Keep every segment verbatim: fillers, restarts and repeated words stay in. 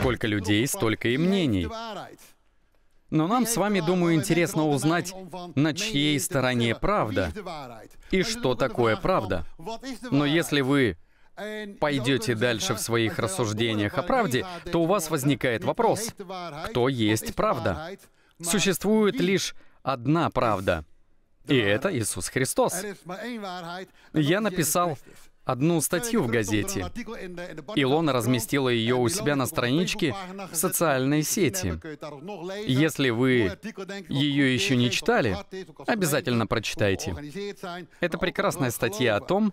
Сколько людей, столько и мнений. Но нам с вами, думаю, интересно узнать, на чьей стороне правда и что такое правда. Но если вы пойдете дальше в своих рассуждениях о правде, то у вас возникает вопрос, кто есть правда? Существует лишь одна правда, и это Иисус Христос. Я написал одну статью в газете. Илона разместила ее у себя на страничке в социальной сети. Если вы ее еще не читали, обязательно прочитайте. Это прекрасная статья о том,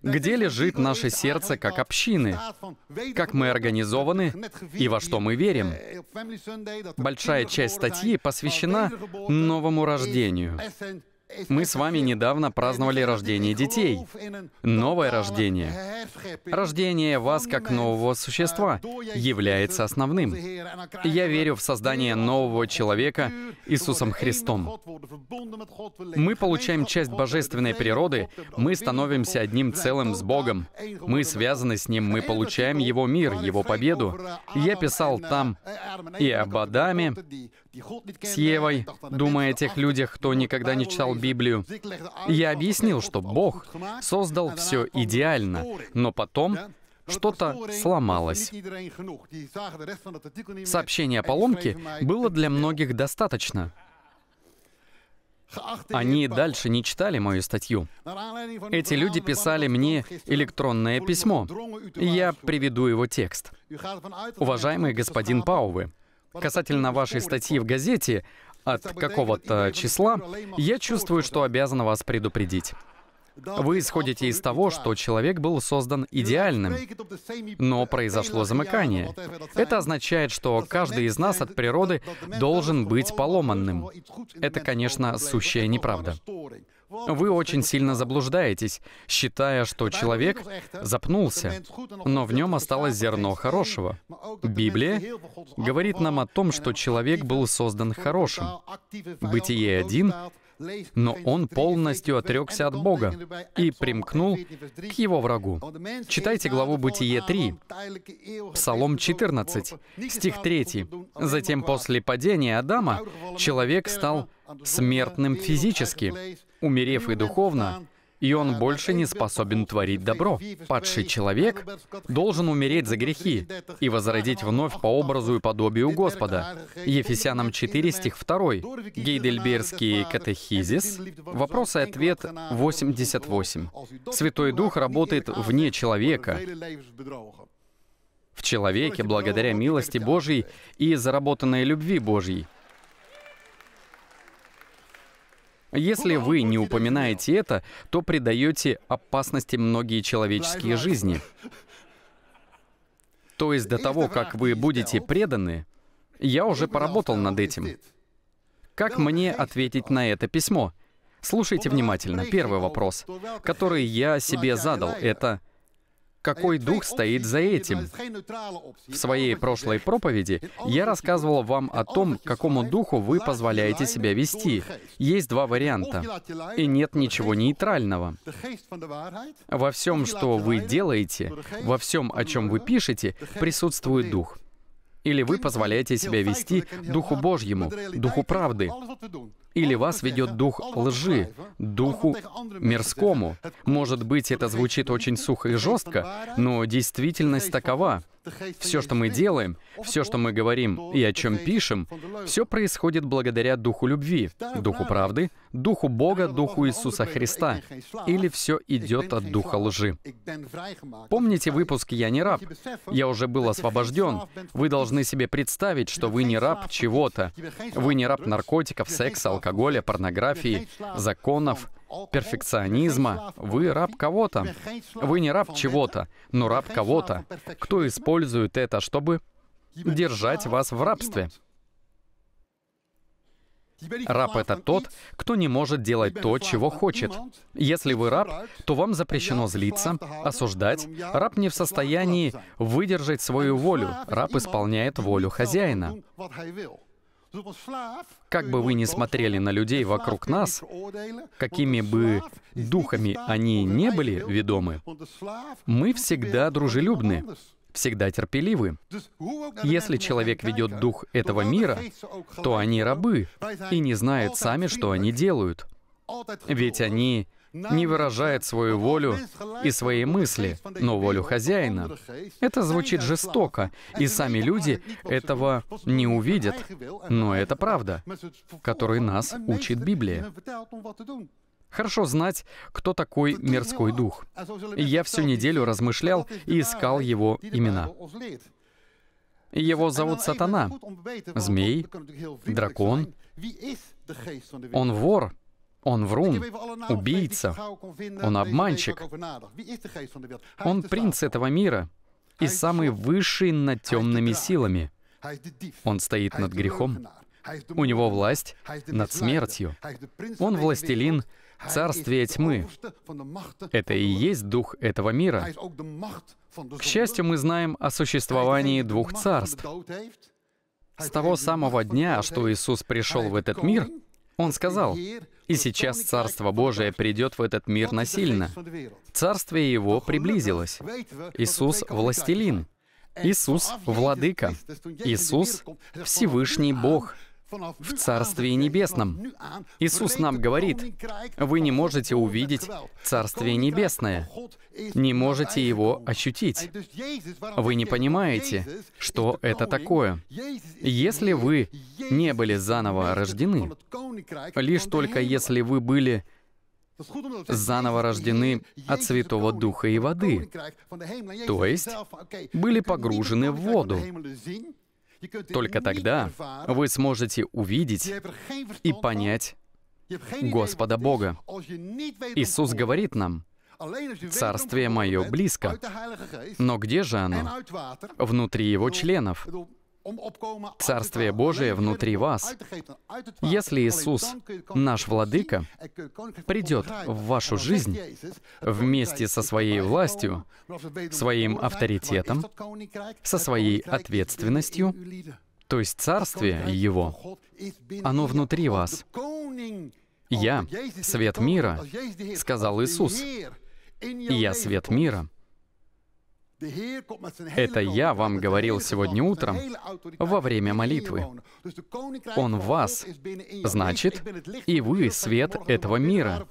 где лежит наше сердце как общины, как мы организованы и во что мы верим. Большая часть статьи посвящена новому рождению. Мы с вами недавно праздновали рождение детей, новое рождение. Рождение вас как нового существа является основным. Я верю в создание нового человека Иисусом Христом. Мы получаем часть божественной природы, мы становимся одним целым с Богом, мы связаны с Ним, мы получаем Его мир, Его победу. Я писал там и об Адаме с Евой, думая о тех людях, кто никогда не читал Библию. Я объяснил, что Бог создал все идеально, но потом что-то сломалось. Сообщение о поломке было для многих достаточно. Они дальше не читали мою статью. Эти люди писали мне электронное письмо. Я приведу его текст. «Уважаемый господин Пауве, касательно вашей статьи в газете от какого-то числа, я чувствую, что обязан вас предупредить. Вы исходите из того, что человек был создан идеальным, но произошло замыкание. Это означает, что каждый из нас от природы должен быть поломанным. Это, конечно, сущая неправда. Вы очень сильно заблуждаетесь, считая, что человек запнулся, но в нем осталось зерно хорошего. Библия говорит нам о том, что человек был создан хорошим. Бытие один, но он полностью отрекся от Бога и примкнул к его врагу. Читайте главу Бытие три, Псалом четырнадцать, стих три. Затем после падения Адама человек стал смертным физически, умерев и духовно, и он больше не способен творить добро. Падший человек должен умереть за грехи и возродить вновь по образу и подобию Господа. Ефесянам четыре, стих два. Гейдельбергский катехизис. Вопрос и ответ восемьдесят восемь. Святой Дух работает вне человека. В человеке, благодаря милости Божьей и заработанной любви Божьей. Если вы не упоминаете это, то придаете опасности многие человеческие жизни. То есть до того, как вы будете преданы, я уже поработал над этим. Как мне ответить на это письмо? Слушайте внимательно. Первый вопрос, который я себе задал, это: какой дух стоит за этим? В своей прошлой проповеди я рассказывал вам о том, к какому духу вы позволяете себя вести. Есть два варианта, и нет ничего нейтрального. Во всем, что вы делаете, во всем, о чем вы пишете, присутствует дух. Или вы позволяете себя вести Духу Божьему, Духу правды. Или вас ведет дух лжи, духу мирскому. Может быть, это звучит очень сухо и жестко, но действительность такова. Все, что мы делаем, все, что мы говорим и о чем пишем, все происходит благодаря Духу любви, Духу правды, Духу Бога, Духу Иисуса Христа. Или все идет от духа лжи. Помните выпуск «Я не раб», «Я уже был освобожден». Вы должны себе представить, что вы не раб чего-то. Вы не раб наркотиков, секса, алкоголя, порнографии, законов, перфекционизма. Вы раб кого-то. Вы не раб чего-то, но раб кого-то, кто использует это, чтобы держать вас в рабстве. Раб — это тот, кто не может делать то, чего хочет. Если вы раб, то вам запрещено злиться, осуждать. Раб не в состоянии выдержать свою волю. Раб исполняет волю хозяина. Как бы вы ни смотрели на людей вокруг нас, какими бы духами они не были ведомы, мы всегда дружелюбны. всегда терпеливы. Если человек ведет дух этого мира, то они рабы и не знают сами, что они делают. Ведь они не выражают свою волю и свои мысли, но волю хозяина. Это звучит жестоко, и сами люди этого не увидят. Но это правда, которой нас учит Библия. Хорошо знать, кто такой мирской дух. Я всю неделю размышлял и искал его имена. Его зовут Сатана, змей, дракон. Он вор, он врун, убийца, он обманщик. Он принц этого мира и самый высший над темными силами. Он стоит над грехом. У него власть над смертью. Он властелин царствия тьмы. Это и есть дух этого мира. К счастью, мы знаем о существовании двух царств. С того самого дня, что Иисус пришел в этот мир, Он сказал: «И сейчас Царство Божие придет в этот мир насильно». Царствие Его приблизилось. Иисус — властелин. Иисус — владыка. Иисус — Всевышний Бог в Царстве Небесном. Иисус нам говорит: «Вы не можете увидеть Царствие Небесное, не можете его ощутить. Вы не понимаете, что это такое. Если вы не были заново рождены, лишь только если вы были заново рождены от Святого Духа и воды, то есть были погружены в воду, только тогда вы сможете увидеть и понять Господа Бога». Иисус говорит нам: «Царствие мое близко». Но где же оно? Внутри его членов. Царствие Божие внутри вас. Если Иисус, наш Владыка, придет в вашу жизнь вместе со своей властью, своим авторитетом, со своей ответственностью, то есть Царствие Его, оно внутри вас. «Я — свет мира», — сказал Иисус. «Я — свет мира». Это я вам говорил сегодня утром во время молитвы. Он в вас, значит, и вы — свет этого мира,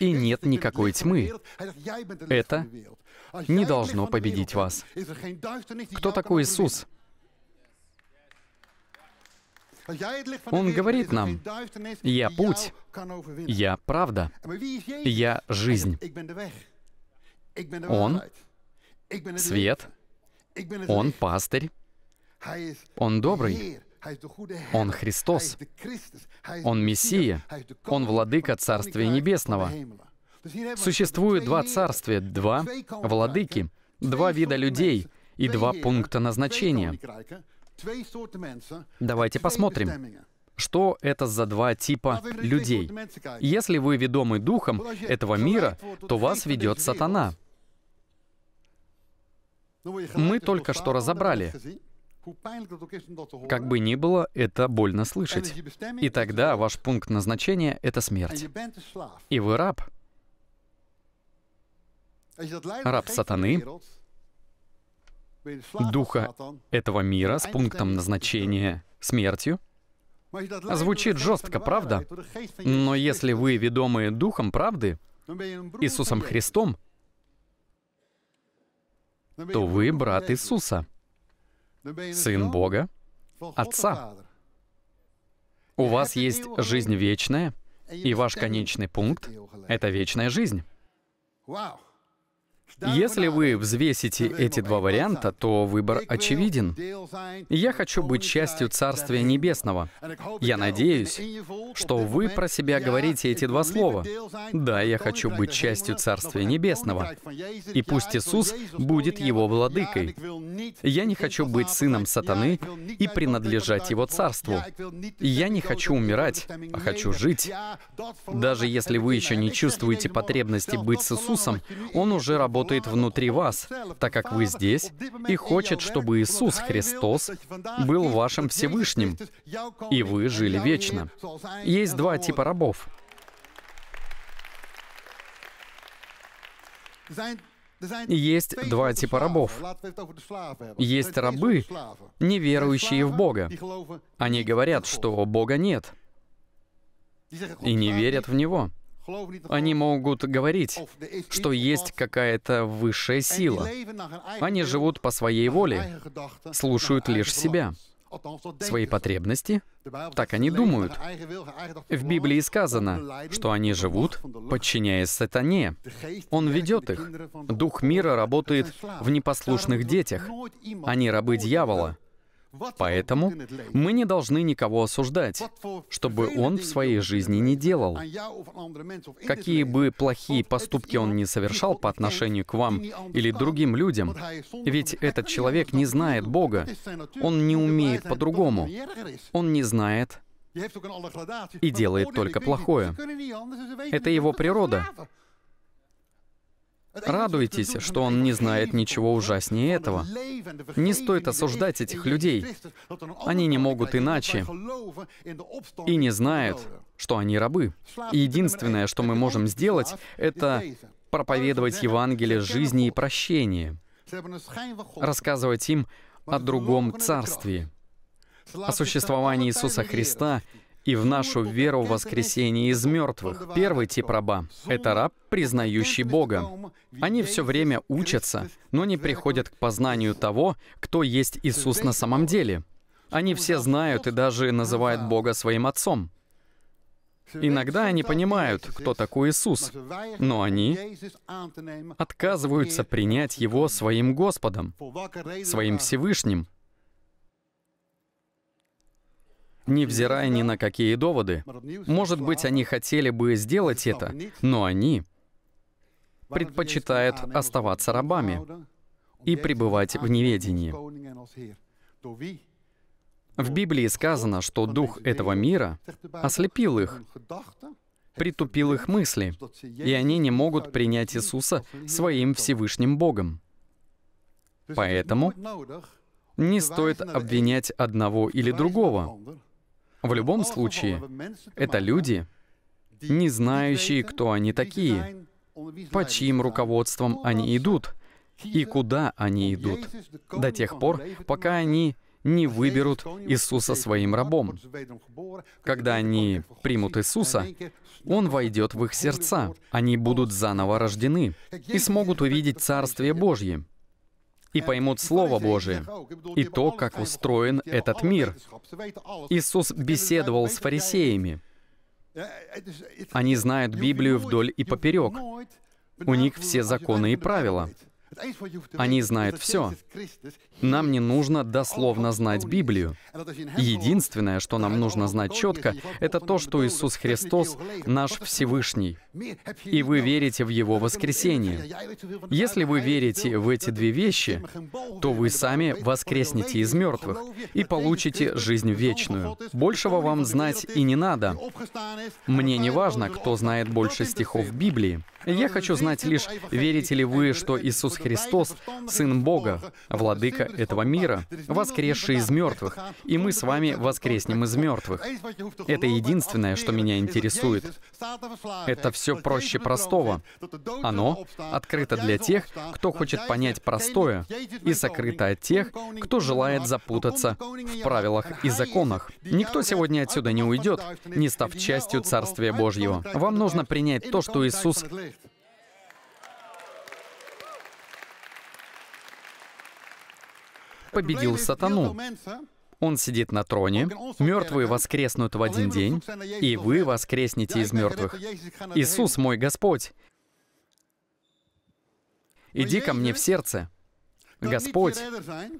и нет никакой тьмы. Это не должно победить вас. Кто такой Иисус? Он говорит нам: «Я путь, я правда, я жизнь». Он свет, Он пастырь, Он добрый, Он Христос, Он Мессия, Он владыка Царствия Небесного. Существует два царствия, два владыки, два вида людей и два пункта назначения. Давайте посмотрим, что это за два типа людей. Если вы ведомы духом этого мира, то вас ведет сатана. Мы только что разобрали. Как бы ни было, это больно слышать. И тогда ваш пункт назначения — это смерть. И вы раб. Раб сатаны, духа этого мира с пунктом назначения смертью. Звучит жестко, правда? Но если вы ведомы духом правды, Иисусом Христом, то вы брат Иисуса, Сын Бога, Отца. У вас есть жизнь вечная, и ваш конечный пункт — это вечная жизнь. Если вы взвесите эти два варианта, то выбор очевиден. Я хочу быть частью Царствия Небесного. Я надеюсь, что вы про себя говорите эти два слова. Да, я хочу быть частью Царствия Небесного. И пусть Иисус будет его владыкой. Я не хочу быть сыном сатаны и принадлежать его царству. Я не хочу умирать, а хочу жить. Даже если вы еще не чувствуете потребности быть с Иисусом, Он уже работает внутри вас, так как вы здесь, и хочет, чтобы Иисус Христос был вашим Всевышним, и вы жили вечно. Есть два типа рабов. Есть два типа рабов. Есть рабы, неверующие в Бога. Они говорят, что Бога нет, и не верят в Него. Они могут говорить, что есть какая-то высшая сила. Они живут по своей воле, слушают лишь себя, свои потребности. Так они думают. В Библии сказано, что они живут, подчиняясь сатане. Он ведет их. Дух мира работает в непослушных детях. Они рабы дьявола. Поэтому мы не должны никого осуждать, чтобы он в своей жизни не делал. Какие бы плохие поступки он ни совершал по отношению к вам или другим людям, ведь этот человек не знает Бога, он не умеет по-другому, он не знает и делает только плохое. Это его природа. Радуйтесь, что он не знает ничего ужаснее этого. Не стоит осуждать этих людей. Они не могут иначе и не знают, что они рабы. И единственное, что мы можем сделать, это проповедовать Евангелие жизни и прощения, рассказывать им о другом царстве, о существовании Иисуса Христа и в нашу веру в воскресение из мертвых. Первый тип раба — это раб, признающий Бога. Они все время учатся, но не приходят к познанию того, кто есть Иисус на самом деле. Они все знают и даже называют Бога своим отцом. Иногда они понимают, кто такой Иисус, но они отказываются принять Его своим Господом, своим Всевышним, невзирая ни на какие доводы. Может быть, они хотели бы сделать это, но они предпочитают оставаться рабами и пребывать в неведении. В Библии сказано, что дух этого мира ослепил их, притупил их мысли, и они не могут принять Иисуса своим Всевышним Богом. Поэтому не стоит обвинять одного или другого. В любом случае, это люди, не знающие, кто они такие, под чьим руководством они идут и куда они идут, до тех пор, пока они не выберут Иисуса своим рабом. Когда они примут Иисуса, Он войдет в их сердца, они будут заново рождены и смогут увидеть Царствие Божье, и поймут Слово Божие, и то, как устроен этот мир. Иисус беседовал с фарисеями. Они знают Библию вдоль и поперек. У них все законы и правила. Они знают все. Нам не нужно дословно знать Библию. Единственное, что нам нужно знать четко, это то, что Иисус Христос — наш Всевышний, и вы верите в Его воскресение. Если вы верите в эти две вещи, то вы сами воскреснете из мертвых и получите жизнь вечную. Большего вам знать и не надо. Мне не важно, кто знает больше стихов Библии. Я хочу знать лишь, верите ли вы, что Иисус Христос — Сын Бога, Владыка этого мира, воскресший из мертвых, и мы с вами воскреснем из мертвых. Это единственное, что меня интересует. Это все проще простого. Оно открыто для тех, кто хочет понять простое, и сокрыто от тех, кто желает запутаться в правилах и законах. Никто сегодня отсюда не уйдет, не став частью Царствия Божьего. Вам нужно принять то, что Иисус победил сатану. Он сидит на троне, мертвые воскреснут в один день, и вы воскреснете из мертвых. Иисус мой Господь, иди ко мне в сердце. Господь,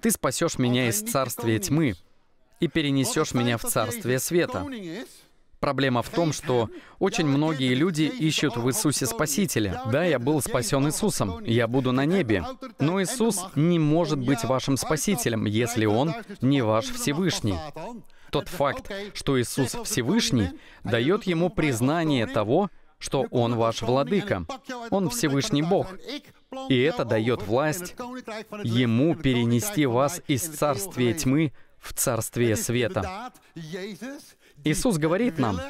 Ты спасешь меня из царствия тьмы и перенесешь меня в царствие света. Проблема в том, что очень многие люди ищут в Иисусе Спасителя. Да, я был спасен Иисусом, я буду на небе. Но Иисус не может быть вашим Спасителем, если Он не ваш Всевышний. Тот факт, что Иисус Всевышний, дает Ему признание того, что Он ваш Владыка. Он Всевышний Бог. И это дает власть Ему перенести вас из царствия тьмы в царствие света. Иисус говорит нам,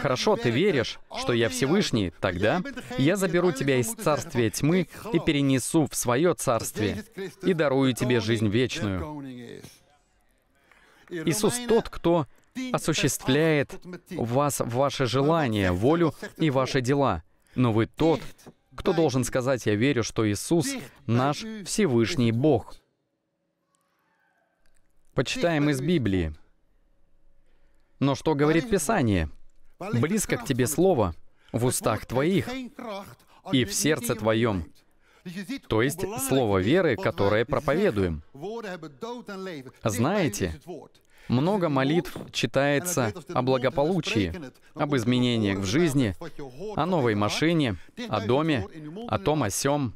«Хорошо, ты веришь, что я Всевышний, тогда я заберу тебя из царствия тьмы и перенесу в свое царствие и дарую тебе жизнь вечную». Иисус тот, кто осуществляет в вас ваши желания, волю и ваши дела. Но вы тот, кто должен сказать: «Я верю, что Иисус — наш Всевышний Бог». Почитаем из Библии. Но что говорит Писание? «Близко к тебе слово в устах твоих и в сердце твоем». То есть слово веры, которое проповедуем. Знаете, много молитв читается о благополучии, об изменениях в жизни, о новой машине, о доме, о том, о сём.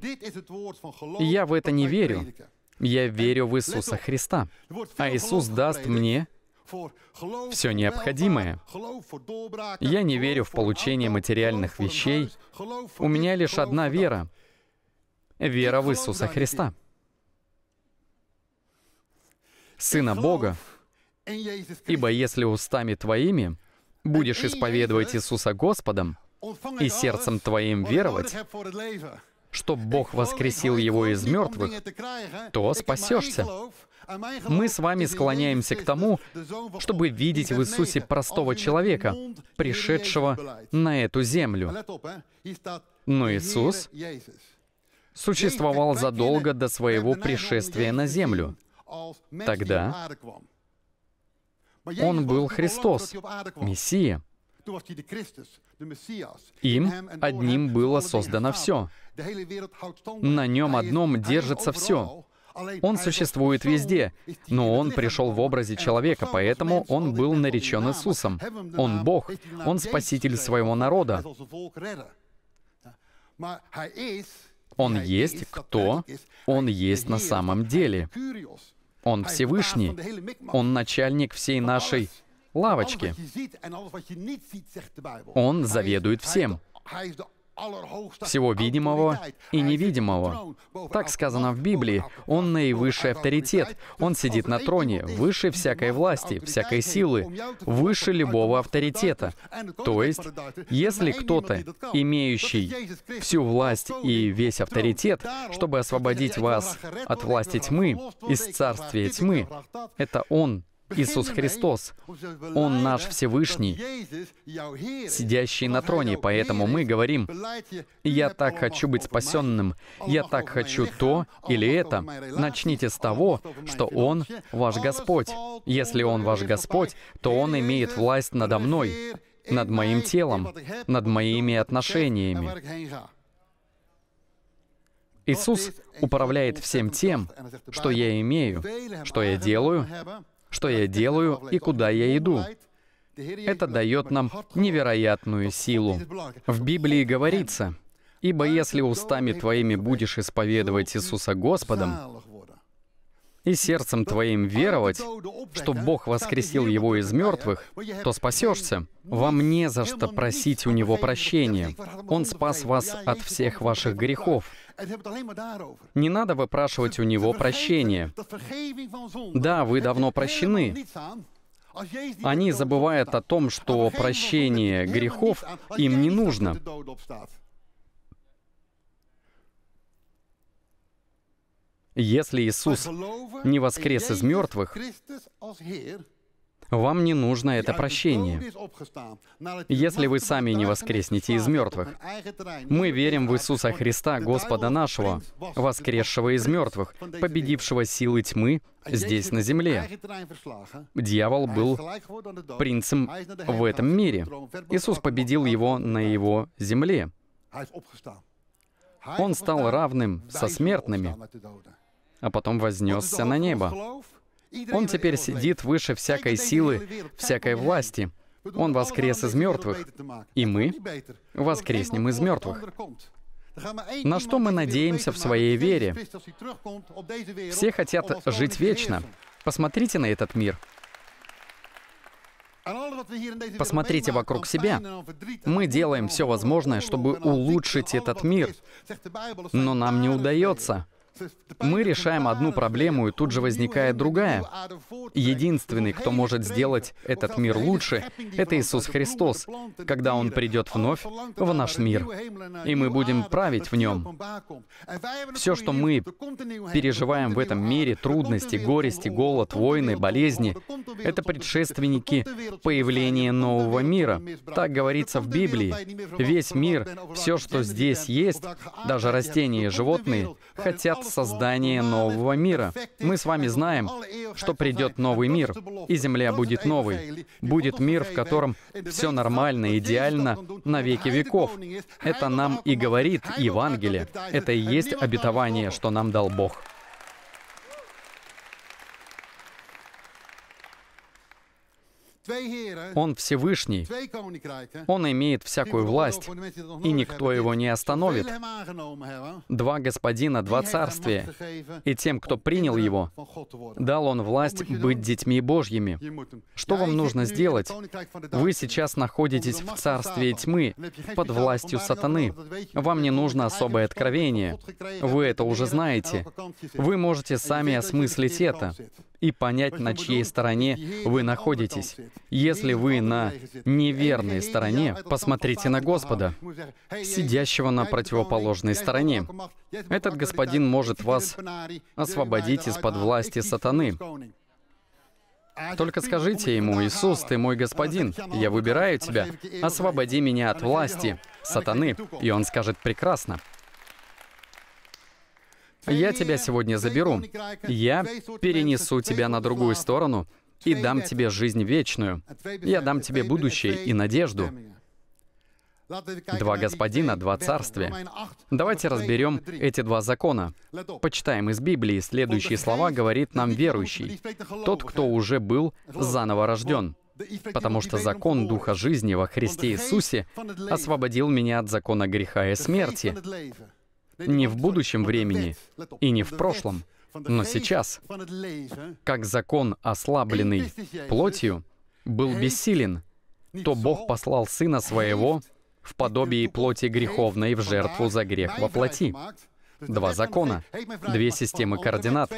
И я в это не верю. Я верю в Иисуса Христа. А Иисус даст мне все необходимое. Я не верю в получение материальных вещей. У меня лишь одна вера. Вера в Иисуса Христа, Сына Бога. Ибо если устами твоими будешь исповедовать Иисуса Господом и сердцем твоим веровать, что Бог воскресил Его из мертвых, то спасешься. Мы с вами склоняемся к тому, чтобы видеть в Иисусе простого человека, пришедшего на эту землю. Но Иисус существовал задолго до своего пришествия на землю. Тогда Он был Христос, Мессия. Им одним было создано все. На Нем одном держится все. Он существует везде, но Он пришел в образе человека, поэтому Он был наречен Иисусом. Он Бог, Он Спаситель своего народа. Он есть кто? Он есть на самом деле. Он Всевышний. Он начальник всей нашей лавочки. Он заведует всем. Всего видимого и невидимого. Так сказано в Библии. Он наивысший авторитет. Он сидит на троне, выше всякой власти, всякой силы, выше любого авторитета. То есть, если кто-то, имеющий всю власть и весь авторитет, чтобы освободить вас от власти тьмы, из царствия тьмы, это Он, Иисус Христос, Он наш Всевышний, сидящий на троне, поэтому мы говорим: «Я так хочу быть спасенным, я так хочу то или это». Начните с того, что Он ваш Господь. Если Он ваш Господь, то Он имеет власть надо мной, над моим телом, над моими отношениями. Иисус управляет всем тем, что я имею, что я делаю, что я делаю и куда я иду. Это дает нам невероятную силу. В Библии говорится: «Ибо если устами твоими будешь исповедовать Иисуса Господом и сердцем твоим веровать, что Бог воскресил Его из мертвых, то спасешься». Вам не за что просить у Него прощения. Он спас вас от всех ваших грехов. Не надо выпрашивать у Него прощения. Да, вы давно прощены. Они забывают о том, что прощение грехов им не нужно. Если Иисус не воскрес из мертвых, вам не нужно это прощение. Если вы сами не воскреснете из мертвых, мы верим в Иисуса Христа, Господа нашего, воскресшего из мертвых, победившего силы тьмы здесь на земле. Дьявол был принцем в этом мире. Иисус победил его на его земле. Он стал равным со смертными, а потом вознесся на небо. Он теперь сидит выше всякой силы, всякой власти. Он воскрес из мертвых, и мы воскреснем из мертвых. На что мы надеемся в своей вере? Все хотят жить вечно. Посмотрите на этот мир. Посмотрите вокруг себя. Мы делаем все возможное, чтобы улучшить этот мир, но нам не удается. Мы решаем одну проблему, и тут же возникает другая. Единственный, кто может сделать этот мир лучше, это Иисус Христос, когда Он придет вновь в наш мир, и мы будем править в нем. Все, что мы переживаем в этом мире, трудности, горести, голод, войны, болезни, это предшественники появления нового мира. Так говорится в Библии. Весь мир, все, что здесь есть, даже растения и животные, хотят создания нового мира. Мы с вами знаем, что придет новый мир, и земля будет новой. Будет мир, в котором все нормально, идеально, на веки веков. Это нам и говорит Евангелие. Это и есть обетование, что нам дал Бог. Он Всевышний, Он имеет всякую власть, и никто его не остановит. Два господина, два царствия, и тем, кто принял его, дал он власть быть детьми Божьими. Что вам нужно сделать? Вы сейчас находитесь в царстве тьмы, под властью сатаны. Вам не нужно особое откровение. Вы это уже знаете. Вы можете сами осмыслить это и понять, на чьей стороне вы находитесь. Если вы на неверной стороне, посмотрите на Господа, сидящего на противоположной стороне. Этот господин может вас освободить из-под власти сатаны. Только скажите ему: «Иисус, ты мой господин, я выбираю тебя, освободи меня от власти сатаны». И он скажет: «Прекрасно. Я тебя сегодня заберу. Я перенесу тебя на другую сторону и дам тебе жизнь вечную. Я дам тебе будущее и надежду». Два господина, два царствия. Давайте разберем эти два закона. Почитаем из Библии. Следующие слова говорит нам верующий. Тот, кто уже был заново рожден. Потому что закон Духа жизни во Христе Иисусе освободил меня от закона греха и смерти. Не в будущем времени и не в прошлом, но сейчас, как закон, ослабленный плотью, был бессилен, то Бог послал Сына Своего в подобии плоти греховной в жертву за грех во плоти. Два закона, две системы координат.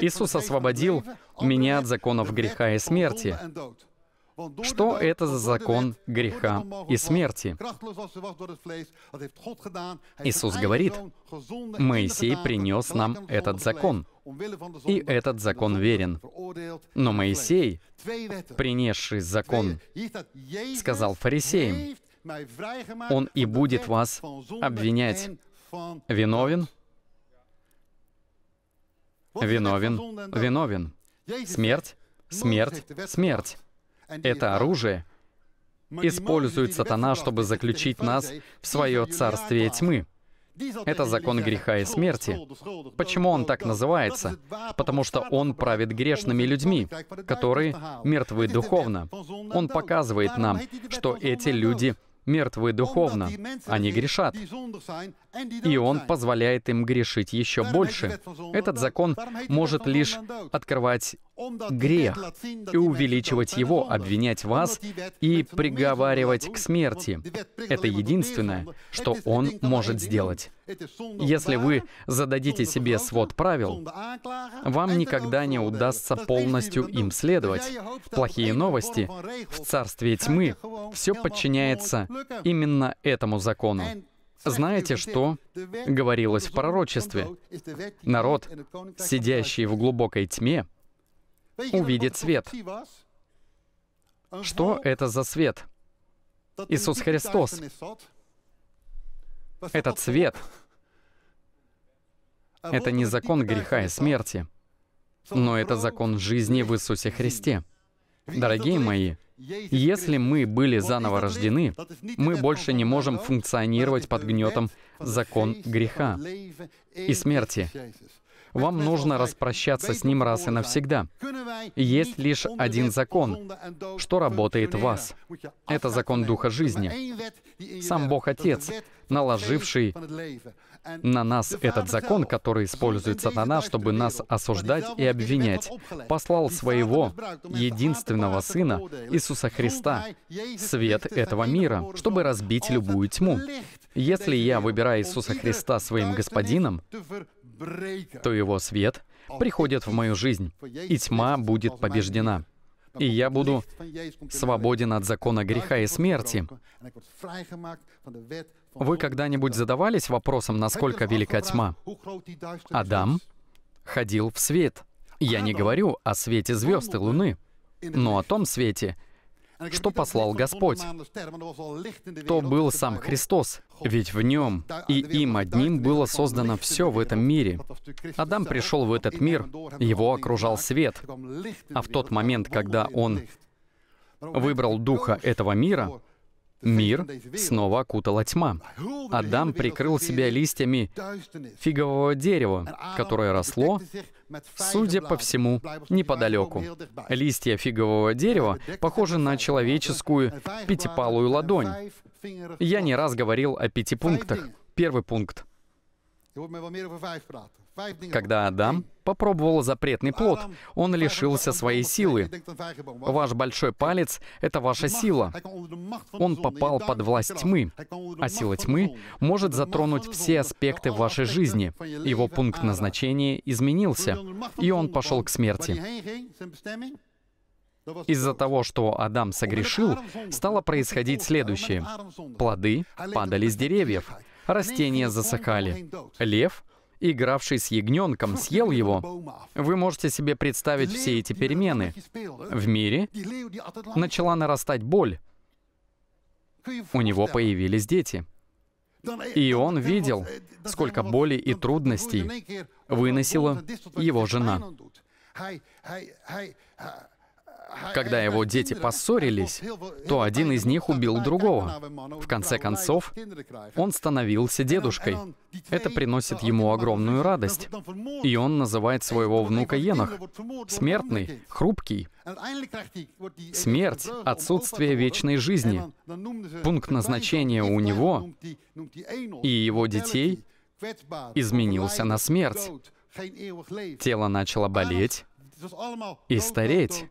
Иисус освободил меня от законов греха и смерти. Что это за закон греха и смерти? Иисус говорит: «Моисей принес нам этот закон, и этот закон верен». Но Моисей, принесший закон, сказал фарисеям: «Он и будет вас обвинять. Виновен, виновен, виновен. Смерть, смерть, смерть». Это оружие использует сатана, чтобы заключить нас в свое царствие тьмы. Это закон греха и смерти. Почему он так называется? Потому что он правит грешными людьми, которые мертвы духовно. Он показывает нам, что эти люди мертвы духовно, они грешат. И он позволяет им грешить еще больше. Этот закон может лишь открывать грех и увеличивать его, обвинять вас и приговаривать к смерти. Это единственное, что он может сделать. Если вы зададите себе свод правил, вам никогда не удастся полностью им следовать. Плохие новости. В царстве тьмы все подчиняется именно этому закону. Знаете, что говорилось в пророчестве? Народ, сидящий в глубокой тьме, увидит свет. Что это за свет? Иисус Христос. Этот свет — это не закон греха и смерти, но это закон жизни в Иисусе Христе. Дорогие мои, если мы были заново рождены, мы больше не можем функционировать под гнетом закон греха и смерти. Вам нужно распрощаться с ним раз и навсегда. Есть лишь один закон, что работает в вас. Это закон Духа жизни. Сам Бог Отец, наложивший на нас этот закон, который использует сатана, чтобы нас осуждать и обвинять, послал Своего единственного Сына, Иисуса Христа, свет этого мира, чтобы разбить любую тьму. Если я выбираю Иисуса Христа своим господином, то его свет приходит в мою жизнь, и тьма будет побеждена. И я буду свободен от закона греха и смерти. Вы когда-нибудь задавались вопросом, насколько велика тьма? Адам ходил в свет. Я не говорю о свете звезд и луны, но о том свете, что послал Господь, то был сам Христос, ведь в Нем и им одним было создано все в этом мире. Адам пришел в этот мир, его окружал свет, а в тот момент, когда он выбрал духа этого мира, мир снова окутала тьма. Адам прикрыл себя листьями фигового дерева, которое росло, судя по всему, неподалеку. Листья фигового дерева похожи на человеческую пятипалую ладонь. Я не раз говорил о пяти пунктах. Первый пункт. Когда Адам попробовал запретный плод, он лишился своей силы. Ваш большой палец — это ваша сила. Он попал под власть тьмы, а сила тьмы может затронуть все аспекты вашей жизни. Его пункт назначения изменился, и он пошел к смерти. Из-за того, что Адам согрешил, стало происходить следующее. Плоды падали с деревьев, растения засыхали. Лев, игравший с ягненком, съел его. Вы можете себе представить все эти перемены. В мире начала нарастать боль. У него появились дети. И он видел, сколько боли и трудностей выносила его жена. Когда его дети поссорились, то один из них убил другого. В конце концов, он становился дедушкой. Это приносит ему огромную радость. И он называет своего внука Енох. Смертный, хрупкий. Смерть — отсутствие вечной жизни. Пункт назначения у него и его детей изменился на смерть. Тело начало болеть и стареть,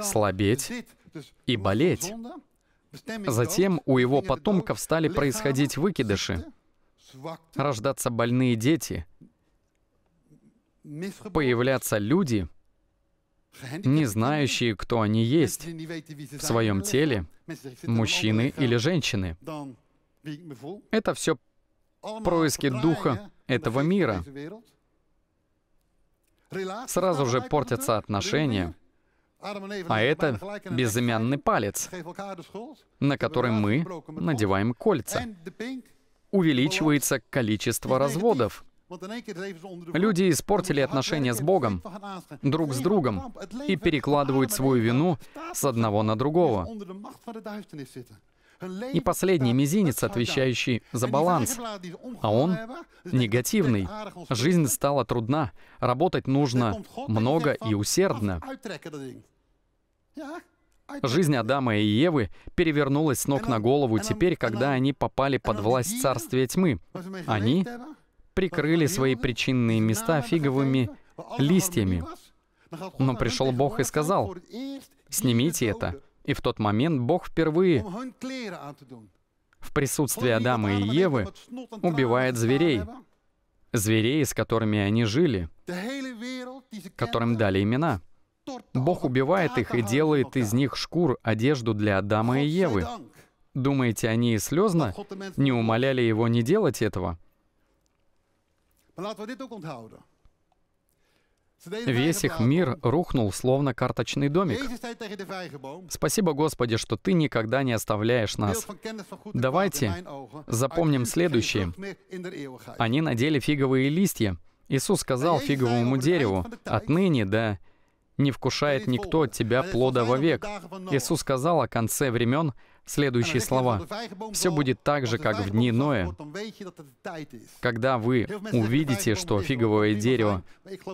слабеть и болеть. Затем у его потомков стали происходить выкидыши, рождаться больные дети, появляться люди, не знающие, кто они есть в своем теле, мужчины или женщины. Это все происки духа этого мира. Сразу же портятся отношения. А это безымянный палец, на который мы надеваем кольца. Увеличивается количество разводов. Люди испортили отношения с Богом, друг с другом, и перекладывают свою вину с одного на другого. И последний мизинец, отвечающий за баланс, а он негативный. Жизнь стала трудна, работать нужно много и усердно. Жизнь Адама и Евы перевернулась с ног на голову теперь, когда они попали под власть царствия тьмы. Они прикрыли свои причинные места фиговыми листьями. Но пришел Бог и сказал: «Снимите это». И в тот момент Бог впервые в присутствии Адама и Евы убивает зверей. Зверей, с которыми они жили, которым дали имена. Бог убивает их и делает из них шкур, одежду для Адама и Евы. Думаете, они слезно не умоляли его не делать этого? Весь их мир рухнул, словно карточный домик. Спасибо, Господи, что Ты никогда не оставляешь нас. Давайте запомним следующее. Они надели фиговые листья. Иисус сказал фиговому дереву: «Отныне, да, не вкушает никто от тебя плода вовек». Иисус сказал о конце времен следующие слова: «Все будет так же, как в дни Ноя». Когда вы увидите, что фиговое дерево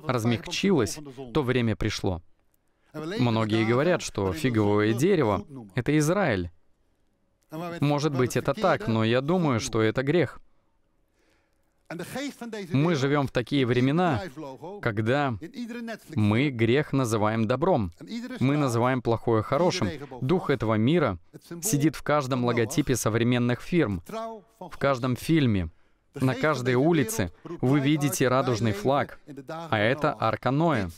размягчилось, то время пришло. Многие говорят, что фиговое дерево — это Израиль. Может быть, это так, но я думаю, что это грех. Мы живем в такие времена, когда мы грех называем добром, мы называем плохое хорошим. Дух этого мира сидит в каждом логотипе современных фирм, в каждом фильме, На каждой улице вы видите радужный флаг, а это арка Ноя.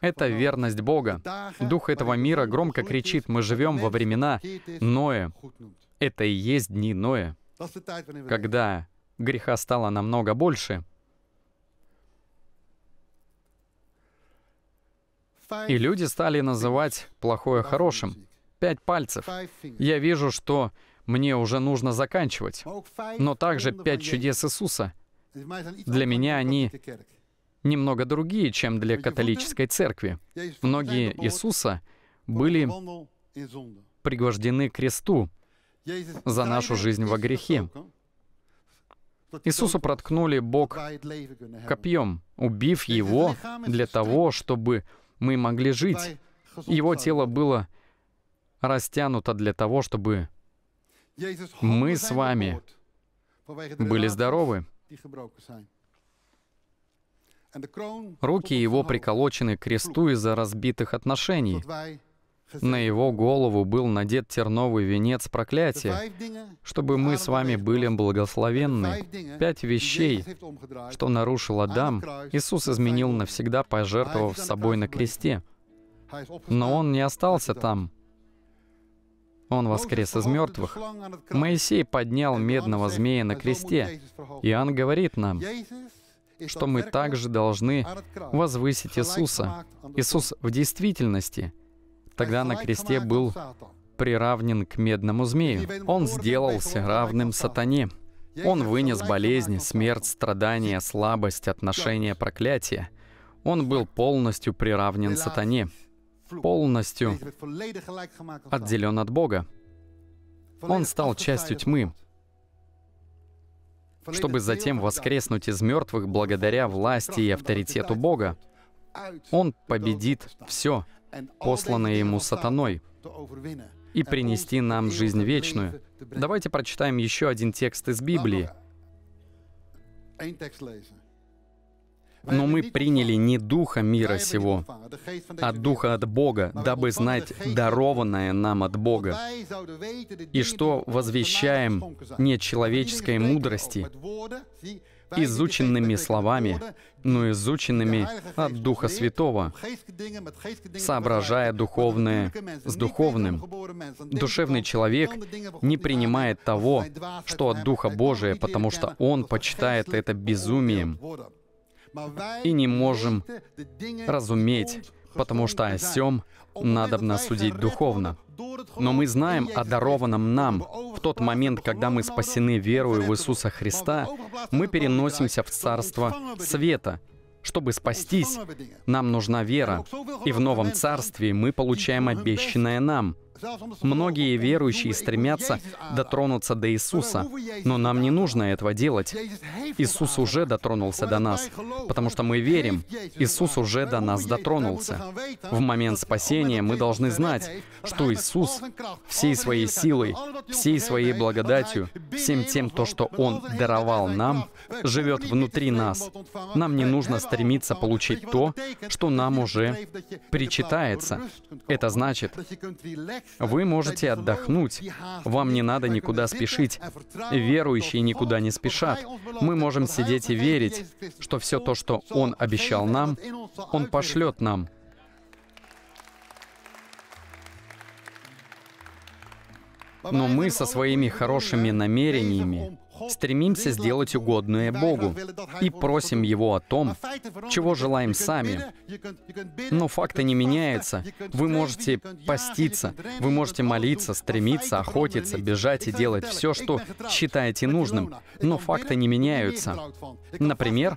Это верность Бога. Дух этого мира громко кричит: мы живем во времена Ноя. Это и есть дни Ноя. Когда греха стало намного больше, и люди стали называть плохое хорошим. Пять пальцев. Я вижу, что мне уже нужно заканчивать. Но также пять чудес Иисуса. Для меня они немного другие, чем для католической церкви. Многие Иисуса были пригвождены к кресту за нашу жизнь во грехе. Иисусу проткнули бок копьем, убив его для того, чтобы мы могли жить. Его тело было растянуто для того, чтобы мы с вами были здоровы. Руки его приколочены к кресту из-за разбитых отношений. На его голову был надет терновый венец проклятия, чтобы мы с вами были благословенны. Пять вещей, что нарушил Адам, Иисус изменил навсегда, пожертвовав собой на кресте. Но он не остался там. Он воскрес из мертвых. Моисей поднял медного змея на кресте. Иоанн говорит нам, что мы также должны возвысить Иисуса. Иисус в действительности тогда на кресте был приравнен к медному змею. Он сделался равным сатане. Он вынес болезни, смерть, страдания, слабость, отношения, проклятие. Он был полностью приравнен сатане, полностью отделен от Бога. Он стал частью тьмы, чтобы затем воскреснуть из мертвых благодаря власти и авторитету Бога. Он победит все, посланное ему сатаной, и принести нам жизнь вечную. Давайте прочитаем еще один текст из Библии. «Но мы приняли не духа мира сего, а духа от Бога, дабы знать дарованное нам от Бога, и что возвещаем не человеческой мудрости, изученными словами, но изученными от Духа Святого, соображая духовное с духовным. Душевный человек не принимает того, что от Духа Божия, потому что он почитает это безумием. И не можем разуметь, потому что о сём надобно судить духовно. Но мы знаем о дарованном нам. В тот момент, когда мы спасены верою в Иисуса Христа, мы переносимся в Царство Света. Чтобы спастись, нам нужна вера. И в новом Царстве мы получаем обещанное нам. Многие верующие стремятся дотронуться до Иисуса, но нам не нужно этого делать. Иисус уже дотронулся до нас, потому что мы верим. Иисус уже до нас дотронулся. В момент спасения мы должны знать, что Иисус всей своей силой, всей своей благодатью, всем тем, то, что Он даровал нам, живет внутри нас. Нам не нужно стремиться получить то, что нам уже причитается. Это значит, вы можете отдохнуть. Вам не надо никуда спешить. Верующие никуда не спешат. Мы можем сидеть и верить, что все то, что Он обещал нам, Он пошлет нам. Но мы со своими хорошими намерениями стремимся сделать угодное Богу и просим Его о том, чего желаем сами. Но факты не меняются. Вы можете поститься, вы можете молиться, стремиться, охотиться, бежать и делать все, что считаете нужным. Но факты не меняются. Например,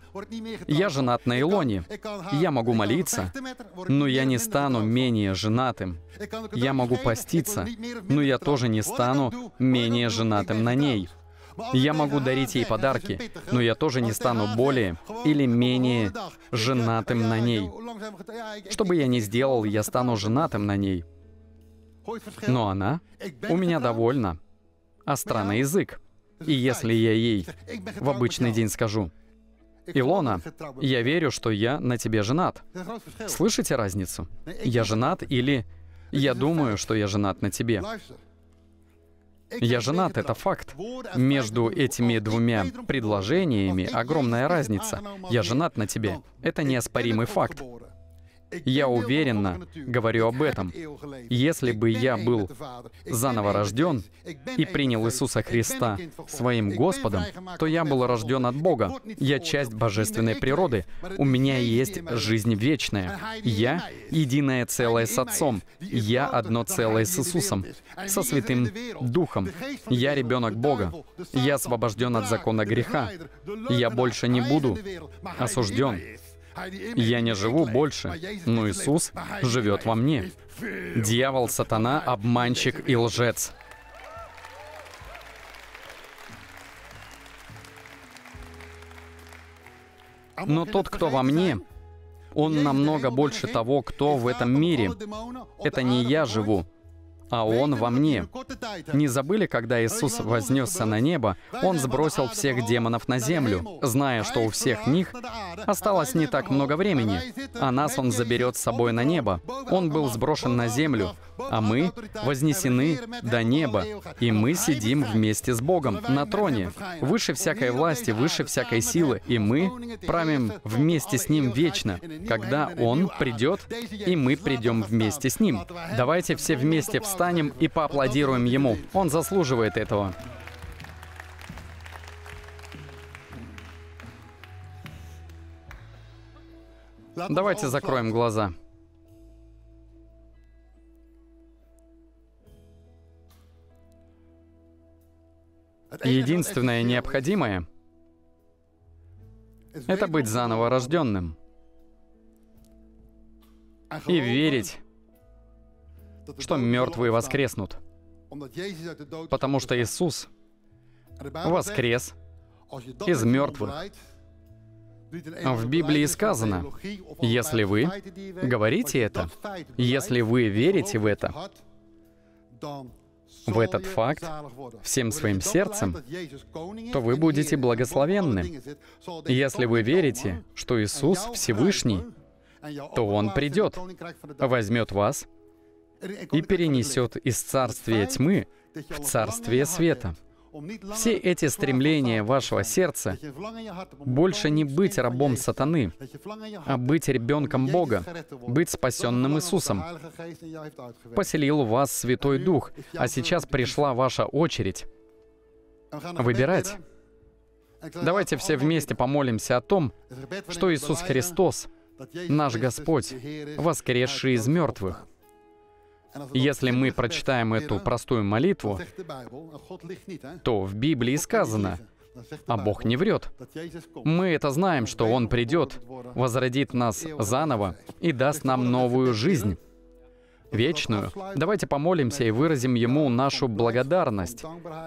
я женат на Илоне. Я могу молиться, но я не стану менее женатым. Я могу поститься, но я тоже не стану менее женатым на ней. Я могу дарить ей подарки, но я тоже не стану более или менее женатым на ней. Что бы я ни сделал, я стану женатым на ней. Но она у меня довольна. А странный язык. И если я ей в обычный день скажу: «Илона, я верю, что я на тебе женат». Слышите разницу? «Я женат» или «Я думаю, что я женат на тебе». Я женат, это факт. Между этими двумя предложениями огромная разница. Я женат на тебе. Это неоспоримый факт. Я уверенно говорю об этом. Если бы я был заново рожден и принял Иисуса Христа своим Господом, то я был рожден от Бога. Я часть божественной природы. У меня есть жизнь вечная. Я единое целое с Отцом. Я одно целое с Иисусом, со Святым Духом. Я ребенок Бога. Я освобожден от закона греха. Я больше не буду осужден. Я не живу больше, но Иисус живет во мне. Дьявол, сатана, обманщик и лжец. Но тот, кто во мне, он намного больше того, кто в этом мире. Это не я живу, а Он во мне. Не забыли, когда Иисус вознесся на небо, Он сбросил всех демонов на землю, зная, что у всех них осталось не так много времени, а нас Он заберет с собой на небо. Он был сброшен на землю, а мы вознесены до неба, и мы сидим вместе с Богом на троне, выше всякой власти, выше всякой силы, и мы правим вместе с Ним вечно, когда Он придет, и мы придем вместе с Ним. Давайте все вместе встанем. Встанем и поаплодируем Ему. Он заслуживает этого. Давайте закроем глаза. Единственное необходимое — это быть заново рожденным и верить, что мертвые воскреснут, потому что Иисус воскрес из мертвых. В Библии сказано, если вы говорите это, если вы верите в это, в этот факт всем своим сердцем, то вы будете благословенны. Если вы верите, что Иисус Всевышний, то Он придет, возьмет вас и перенесет из царствия тьмы в царствие света. Все эти стремления вашего сердца больше не быть рабом сатаны, а быть ребенком Бога, быть спасенным Иисусом. Поселил в вас Святой Дух, а сейчас пришла ваша очередь выбирать. Давайте все вместе помолимся о том, что Иисус Христос, наш Господь, воскресший из мертвых. Если мы прочитаем эту простую молитву, то в Библии сказано, а Бог не врет. Мы это знаем, что Он придет, возродит нас заново и даст нам новую жизнь, вечную. Давайте помолимся и выразим Ему нашу благодарность,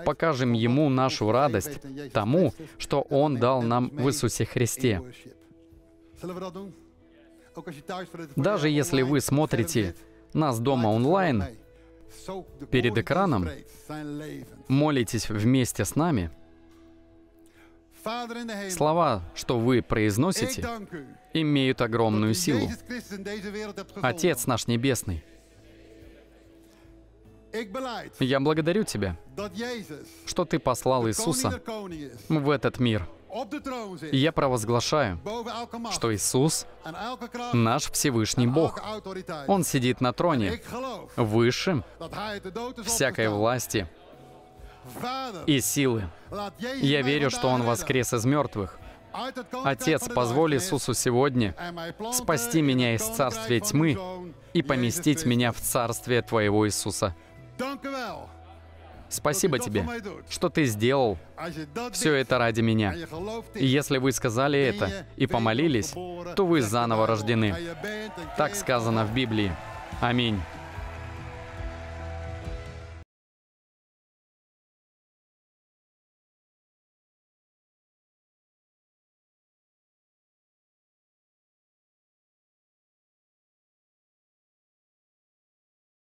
покажем Ему нашу радость тому, что Он дал нам в Иисусе Христе. Даже если вы смотрите нас дома онлайн, перед экраном, молитесь вместе с нами. Слова, что вы произносите, имеют огромную силу. Отец наш Небесный, я благодарю Тебя, что Ты послал Иисуса в этот мир. Я провозглашаю, что Иисус — наш Всевышний Бог. Он сидит на троне, выше всякой власти и силы. Я верю, что Он воскрес из мертвых. Отец, позволь Иисусу сегодня спасти меня из царствия тьмы и поместить меня в царствие Твоего Иисуса. Спасибо Тебе, что Ты сделал все это ради меня. И если вы сказали это и помолились, то вы заново рождены. Так сказано в Библии. Аминь.